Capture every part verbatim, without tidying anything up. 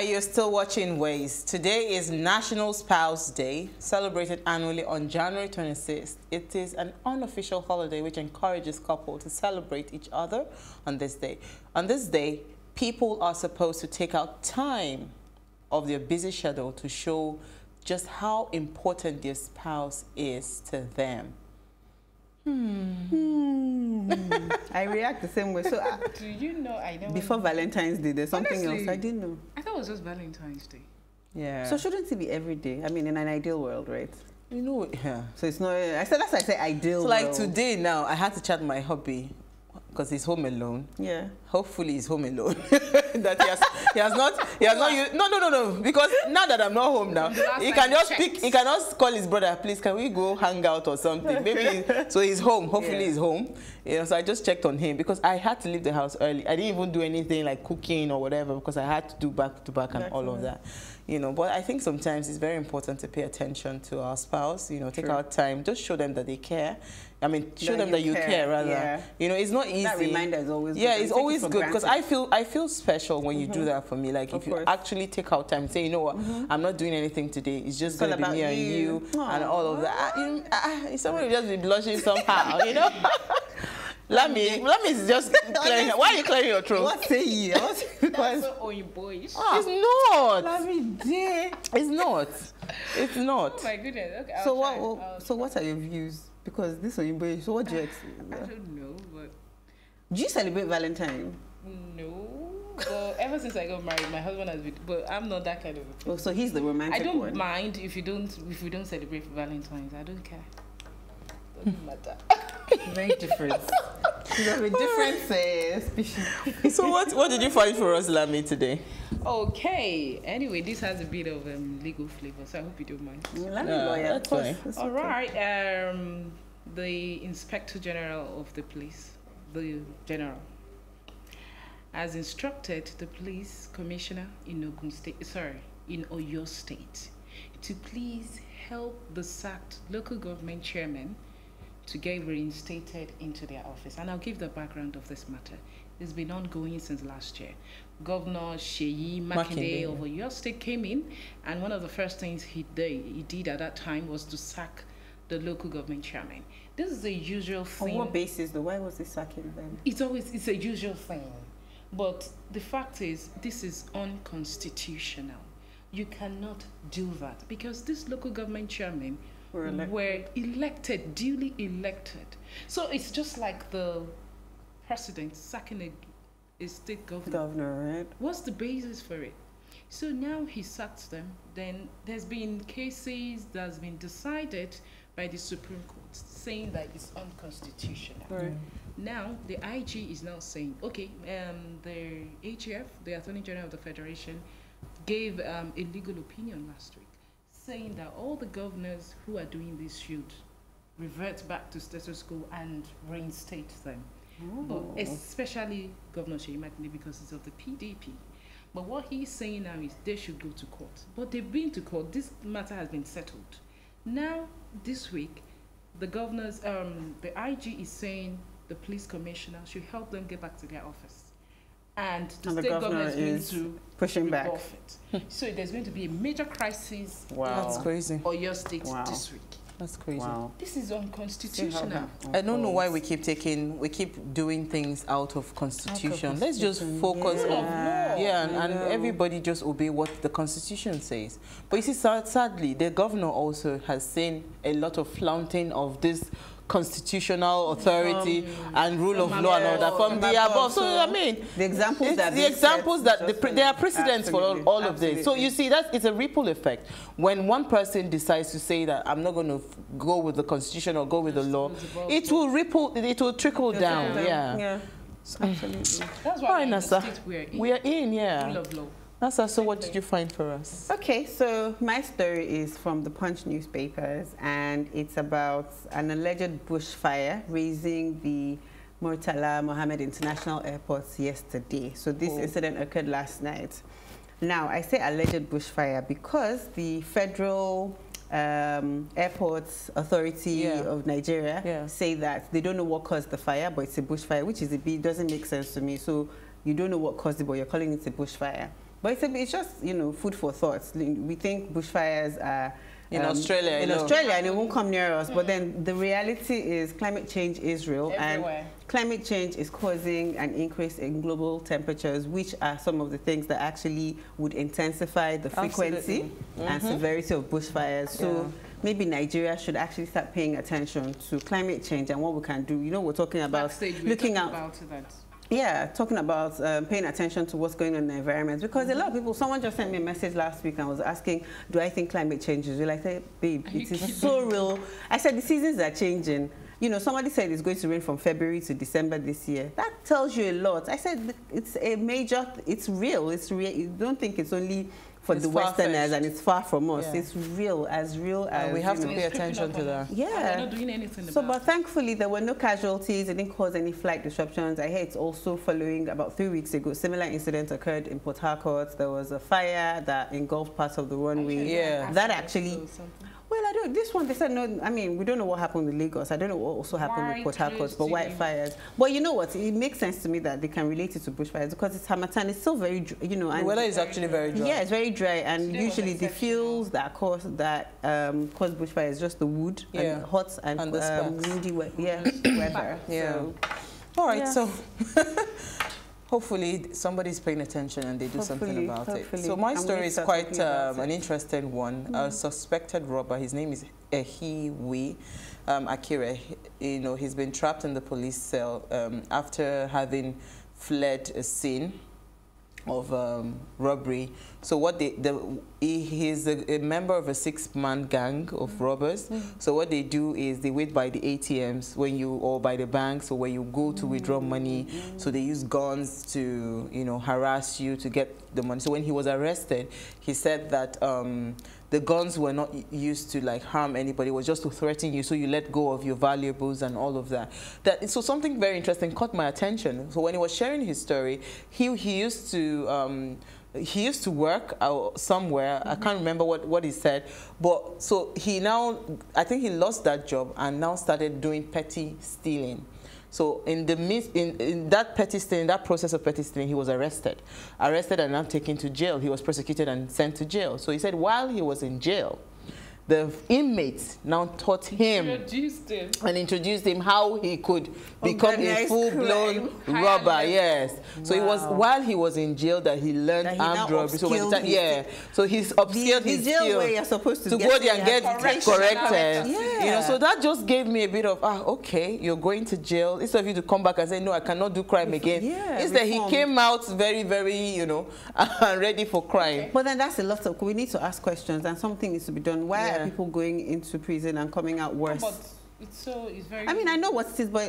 You're still watching Waze. Today is National Spouse Day, celebrated annually on January twenty-sixth. It is an unofficial holiday which encourages couples to celebrate each other on this day. On this day, people are supposed to take out time of their busy schedule to show just how important their spouse is to them. Hmm. Hmm. I react the same way. So, uh, do you know? I know. Before Valentine's Day, there's something honestly, else I didn't know. I thought it was just Valentine's Day. Yeah. So shouldn't it be every day? I mean, in an ideal world, right? You know. Yeah. So it's not. I said that's. I said ideal. So like world. Today now, I had to chat my hubby because he's home alone. Yeah. Hopefully, he's home alone. that he has, he has not. He has not. Used, no, no, no, no. Because now that I'm not home now, he can just pick. He can just call his brother. Please, can we go hang out or something? Maybe. So he's home. Hopefully, yeah. he's home. You know, so I just checked on him because I had to leave the house early. I didn't even do anything like cooking or whatever because I had to do back to back and That's all right. of that. You know, but I think sometimes it's very important to pay attention to our spouse. You know, take True. Out time. Just show them that they care. I mean, show that them you that you care, care rather. Yeah. You know, it's not easy. That reminder is always good. Yeah, it's always good because I feel I feel special when mm-hmm. you do that for me. Like of if course. You actually take out time, and say, you know what, mm-hmm. I'm not doing anything today. It's just going to be me you. and you Aww. And all of that. I, you, I, someone will just be blushing somehow, you know. Let me, let me just clear. Why are you clearing your throat? What say you? That's so Oyiboish. Ah, it's not. Let me dear. It's not. It's not. Oh my goodness. Okay, so what? I'll so try. What are your views? Because this Oyiboish. So what do you expect? I don't know, but do you celebrate Valentine? No. Well, ever since I got married, my husband has been. But I'm not that kind of. Oh, so he's the romantic one. I don't one. mind if you don't if we don't celebrate Valentine's. I don't care. Doesn't matter. Very different. Very different uh, species. So what what did you find for us, Lami, today? Okay. Anyway, this has a bit of um, legal flavor, so I hope you don't mind. Lami uh, lawyer, of course. All okay. right. Um, the Inspector General of the Police, the General, has instructed the Police Commissioner in Ogun State, sorry, in Oyo State, to please help the sacked local government chairman to get reinstated into their office. And I'll give the background of this matter. It's been ongoing since last year. Governor Sheyi Makinde of Oyo State came in, and one of the first things he did, he did at that time was to sack the local government chairman. This is the usual thing. On what basis though? Why was he sacking them? It's always, it's a usual thing. But the fact is, this is unconstitutional. You cannot do that because this local government chairman Were elected. were elected, duly elected. So it's just like the president sacking a, a state governor. Governor, right? What's the basis for it? So now he sacked them. Then there's been cases that's been decided by the Supreme Court saying that it's unconstitutional. Right. Mm-hmm. Now the I G is now saying, okay, um, the A G F, the Attorney General of the Federation, gave um, a legal opinion last week, saying that all the governors who are doing this should revert back to status quo and reinstate them, oh. but especially Governor Sheyi Makinde because it's of the P D P. But what he's saying now is they should go to court. But they've been to court. This matter has been settled. Now, this week, the governors, um, the I G is saying the police commissioner should help them get back to their office. And the and state the governor, governor is, is to pushing back. It. So there's going to be a major crisis. Wow, that's crazy. Or your state wow. this week. That's crazy. Wow. This is unconstitutional. I don't know why we keep taking, we keep doing things out of constitution. Out of Let's just focus yeah. on, yeah, yeah and, and everybody just obey what the constitution says. But you see, sadly, the governor also has seen a lot of flaunting of this constitutional authority um, and rule of law and all that from the above. So, so I mean, the examples that the examples that the pre there are precedents for all, all of this. So you see, that it's a ripple effect. When one person decides to say that I'm not going to go with the constitution or go with the law, it will ripple. It will trickle down. down. Yeah. yeah. So, absolutely. That's why right, we are in. We are in. Yeah. Rule of law. Nasa, so what did you find for us? Okay, so my story is from the Punch Newspapers, and it's about an alleged bushfire raising the Murtala Mohammed International Airport yesterday. So this oh. incident occurred last night. Now, I say alleged bushfire because the Federal um, Airports Authority yeah. of Nigeria yeah. say that they don't know what caused the fire, but it's a bushfire, which is a bit doesn't make sense to me. So you don't know what caused it, but you're calling it a bushfire. But it's, a, it's just, you know, food for thought. We think bushfires are... In um, Australia. In no. Australia, and it won't come near us. Mm-hmm. But then the reality is climate change is real. Everywhere. And climate change is causing an increase in global temperatures, which are some of the things that actually would intensify the frequency mm-hmm. and severity of bushfires. So yeah. maybe Nigeria should actually start paying attention to climate change and what we can do. You know, we're talking about Backstage, we're looking talking out... About that. Yeah, talking about um, paying attention to what's going on in the environment. Because mm-hmm. a lot of people, someone just sent me a message last week and was asking, do I think climate change is real? I said, babe, it is so real. I said, the seasons are changing. You know, somebody said it's going to rain from February to December this year. That tells you a lot. I said, it's a major, it's real. It's real. You don't think it's only... for it's the Westerners, and it's far from us. Yeah. It's real, as real as... Yeah, we have to know. pay attention to that. Yeah. And they're not doing anything so, about but it. Thankfully, there were no casualties. It didn't cause any flight disruptions. I hear it's also following, about three weeks ago, similar incidents occurred in Port Harcourt. There was a fire that engulfed parts of the runway. Actually, yeah. That actually... Well, I don't... This one, they said, no... I mean, we don't know what happened with Lagos. I don't know what also happened why with Port Harcourt, but wildfires. But you know what? It makes sense to me that they can relate it to bushfires because it's Hamatan. It's still very... You know, and the weather is actually very dry. Yeah, it's very dry. And today usually the fuels that cause, that, um, cause bushfires is just the wood yeah. and hot and, and the um, windy we yeah, weather. Yeah. So. All right, yeah. so... Hopefully somebody's paying attention and they do hopefully, something about hopefully. it. So my and story is quite um, an interesting one. Mm-hmm. A suspected robber, his name is Ehiwi um, Akira. You know, he's been trapped in the police cell um, after having fled a scene of um, robbery. So what they, the, he, he's a, a member of a six-man gang of robbers. Mm-hmm. So what they do is they wait by the A T Ms when you, or by the banks, or where you go to mm-hmm. withdraw money. Mm-hmm. So they use guns to, you know, harass you to get the money. So when he was arrested, he said that um, the guns were not used to like harm anybody. It was just to threaten you, so you let go of your valuables and all of that. That so something very interesting caught my attention. So when he was sharing his story, he he used to. Um, He used to work out somewhere. Mm-hmm. I can't remember what, what he said. But so he now, I think he lost that job and now started doing petty stealing. So in the midst, in, in that petty stealing, that process of petty stealing, he was arrested. Arrested and now taken to jail. He was prosecuted and sent to jail. So he said while he was in jail, the inmates now taught him, introduced him and introduced him how he could become a full-blown robber. Yes. Wow. So it was while he was in jail that he learned armed robbery. So when the time, yeah. So he's upskilled his skill where you're supposed to, to go there and get corrected. Yeah. You know. So that just gave me a bit of ah, okay, you're going to jail. Instead of you to come back and say no, I cannot do crime again. Yeah, instead he came out very, very, you know, ready for crime. Okay. But then that's a lot of. We need to ask questions and something needs to be done. Why? Yeah. People going into prison and coming out worse. But it's so it's very. I mean, I know what it is, but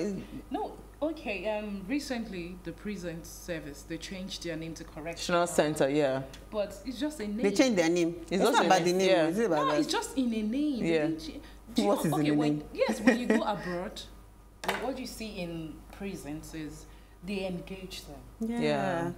no. Okay. Um. Recently, the prison service they changed their name to correctional center. Yeah. But it's just a name. They changed their name. It's, it's not about the name. Yeah. Is it about no, that? It's just in a name. Yeah. Do you what know, is okay, in a when, name? Yes. When you go abroad, what you see in prisons is they engage them. Yeah. yeah.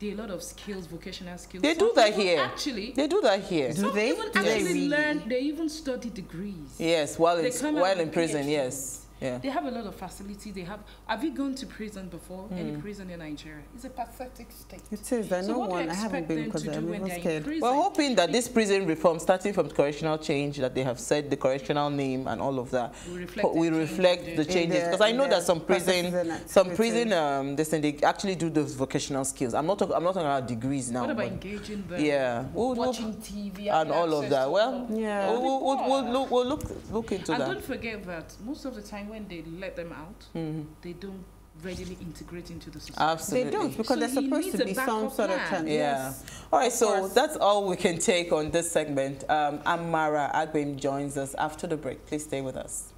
There are a lot of skills, vocational skills. They do that here. Actually, they do that here. Do they? Even do they really? learn, they even study degrees. Yes, while in, while in prison, yes. Yeah. They have a lot of facility. They have. Have you gone to prison before? Mm. Any prison in Nigeria? It's a pathetic state. It is. I know so one. I haven't been because I'm even scared. We're hoping that this prison reform, starting from correctional change, that they have said the correctional name and all of that, we reflect, we reflect the changes. Because I know that some prison, some prison, um, they say they actually do those vocational skills. I'm not. Talk, I'm not talking about degrees now. What about engaging them? Yeah. We'll watching T V and all of that. Well, yeah. We'll, we'll, we'll look. We'll look. Look into that. And don't forget that most of the time. When they let them out, mm-hmm. they don't readily integrate into the society. Absolutely. They don't, because so they're supposed to be some sort of channel. Yeah. All right, so that's all we can take on this segment. Um, Amara Agbem joins us after the break. Please stay with us.